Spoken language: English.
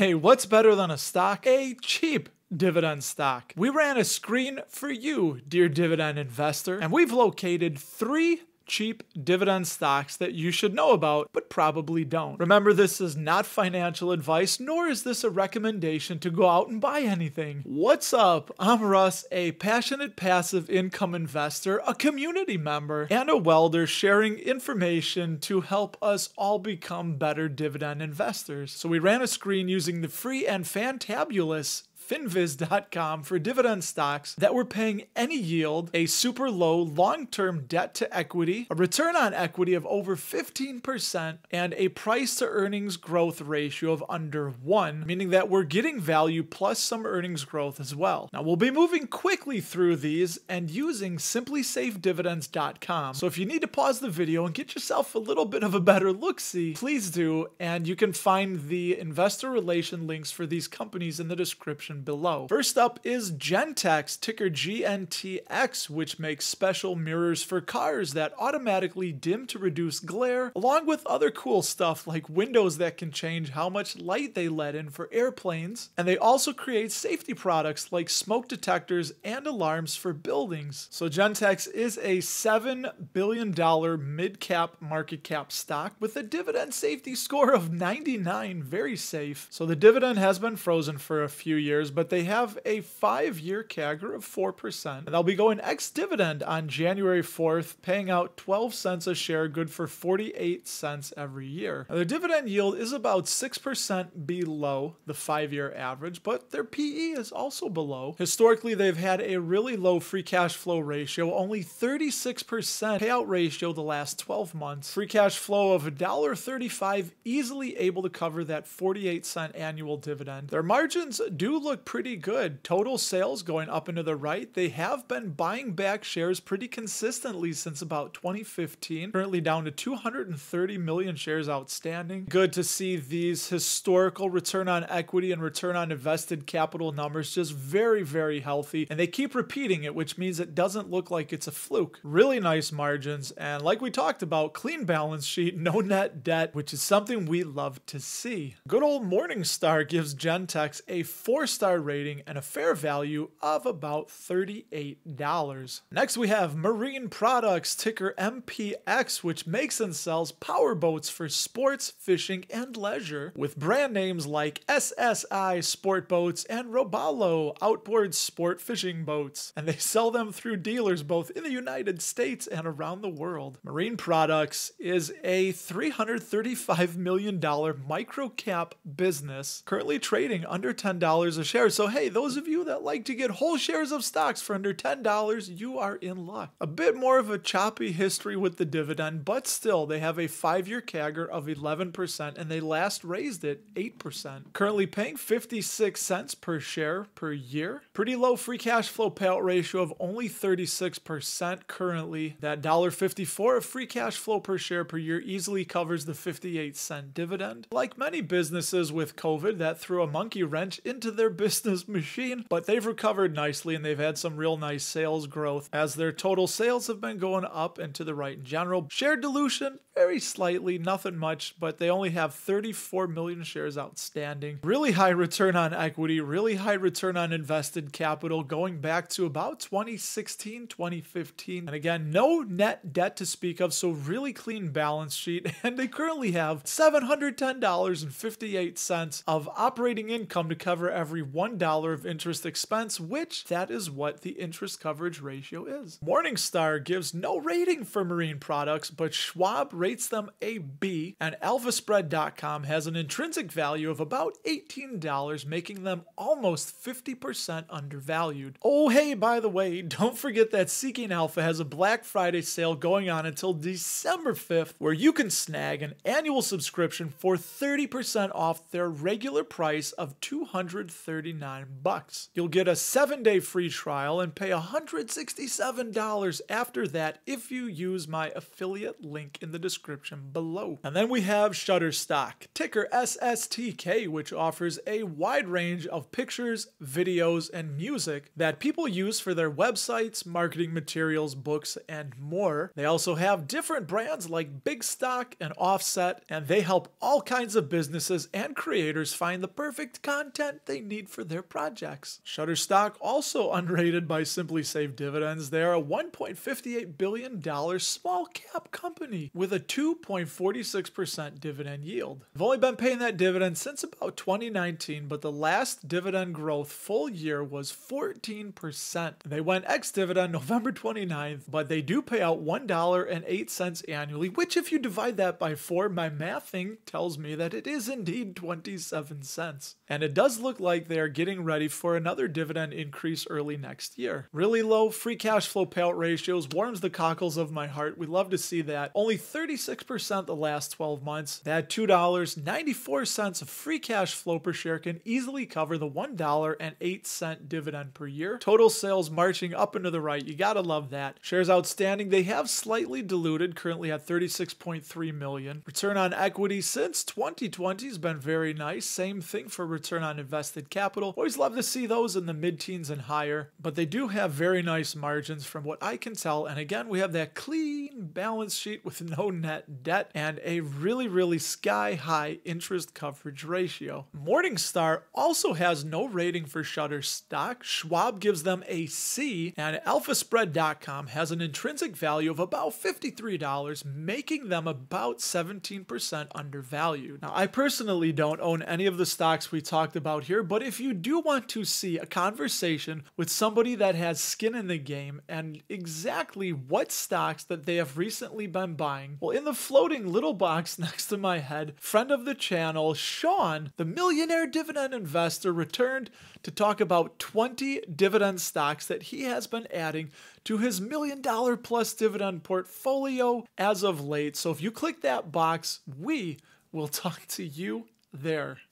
Hey, what's better than a stock? A cheap dividend stock. We ran a screen for you, dear dividend investor, and we've located three cheap dividend stocks that you should know about, but probably don't. Remember, this is not financial advice, nor is this a recommendation to go out and buy anything. What's up? I'm Russ, a passionate passive income investor, a community member, and a welder sharing information to help us all become better dividend investors. So we ran a screen using the free and fantabulous Finviz.com for dividend stocks that were paying any yield, a super low long-term debt to equity, a return on equity of over 15%, and a price to earnings growth ratio of under 1, meaning that we're getting value plus some earnings growth as well. Now we'll be moving quickly through these and using SimplySafeDividends.com. So if you need to pause the video and get yourself a little bit of a better look-see, please do, and you can find the investor relation links for these companies in the description below. First up is Gentex, ticker GNTX, which makes special mirrors for cars that automatically dim to reduce glare, along with other cool stuff like windows that can change how much light they let in for airplanes, and they also create safety products like smoke detectors and alarms for buildings. So Gentex is a $7 billion mid-cap market cap stock with a dividend safety score of 99, very safe. So the dividend has been frozen for a few years, but they have a 5-year CAGR of 4%, and they'll be going ex-dividend on January 4th, paying out 12 cents a share, good for 48 cents every year. Now, their dividend yield is about 6% below the 5-year average, but their PE is also below. Historically, they've had a really low free cash flow ratio, only 36% payout ratio the last 12 months. Free cash flow of $1.35, easily able to cover that 48-cent annual dividend. Their margins do look pretty good. Total sales going up and to the right. They have been buying back shares pretty consistently since about 2015, currently down to 230 million shares outstanding. Good to see these historical return on equity and return on invested capital numbers, just very, very healthy. And they keep repeating it, which means it doesn't look like it's a fluke. Really nice margins. And like we talked about, clean balance sheet, no net debt, which is something we love to see. Good old Morningstar gives Gentex a 4-star rating and a fair value of about $38. Next we have Marine Products, ticker MPX, which makes and sells power boats for sports, fishing, and leisure, with brand names like SSI Sport Boats and Robalo Outboard Sport Fishing Boats, and they sell them through dealers both in the United States and around the world. Marine Products is a $335 million micro-cap business, currently trading under $10 a share. So hey, those of you that like to get whole shares of stocks for under $10, you are in luck. A bit more of a choppy history with the dividend, but still they have a 5-year CAGR of 11% and they last raised it 8%. Currently paying 56 cents per share per year. Pretty low free cash flow payout ratio of only 36% currently. That $1.54 of free cash flow per share per year easily covers the 58-cent dividend. Like many businesses with COVID, that threw a monkey wrench into their business machine, but they've recovered nicely and they've had some real nice sales growth as their total sales have been going up and to the right in general. Share dilution, very slightly, nothing much, but they only have 34 million shares outstanding. Really high return on equity, really high return on invested capital going back to about 2016, 2015. And again, no net debt to speak of, so really clean balance sheet. And they currently have $710.58 of operating income to cover every $1 of interest expense, which that is what the interest coverage ratio is. Morningstar gives no rating for Marine Products, but Schwab rates them a B, and Alphaspread.com has an intrinsic value of about $18, making them almost 50% undervalued. Oh hey, by the way, don't forget that Seeking Alpha has a Black Friday sale going on until December 5th, where you can snag an annual subscription for 30% off their regular price of $230. $39. You'll get a 7-day free trial and pay $167 after that if you use my affiliate link in the description below. And then we have Shutterstock, ticker SSTK, which offers a wide range of pictures, videos, and music that people use for their websites, marketing materials, books, and more. They also have different brands like Big Stock and Offset, and they help all kinds of businesses and creators find the perfect content they need for their projects. Shutterstock, also unrated by Simply Safe Dividends, they are a $1.58 billion small cap company with a 2.46% dividend yield. I've only been paying that dividend since about 2019, but the last dividend growth full year was 14%. They went ex-dividend November 29th, but they do pay out $1.08 annually, which if you divide that by 4, my math thing tells me that it is indeed 27 cents. And it does look like they are getting ready for another dividend increase early next year. Really low free cash flow payout ratios warms the cockles of my heart. We love to see that. Only 36% the last 12 months. That $2.94 of free cash flow per share can easily cover the $1.08 dividend per year. Total sales marching up and to the right. You gotta love that. Shares outstanding, they have slightly diluted, currently at 36.3 million. Return on equity since 2020 has been very nice. Same thing for return on invested capital. Always love to see those in the mid-teens and higher, but they do have very nice margins from what I can tell. And again, we have that clean balance sheet with no net debt and a really, really sky-high interest coverage ratio. Morningstar also has no rating for Shutterstock. Schwab gives them a C, and Alphaspread.com has an intrinsic value of about $53, making them about 17% undervalued. Now, I personally don't own any of the stocks we talked about here, but if you do want to see a conversation with somebody that has skin in the game and exactly what stocks that they have recently been buying, well, in the floating little box next to my head, friend of the channel, Sean, the millionaire dividend investor, returned to talk about 20 dividend stocks that he has been adding to his $1 million plus dividend portfolio as of late. So if you click that box, we will talk to you there.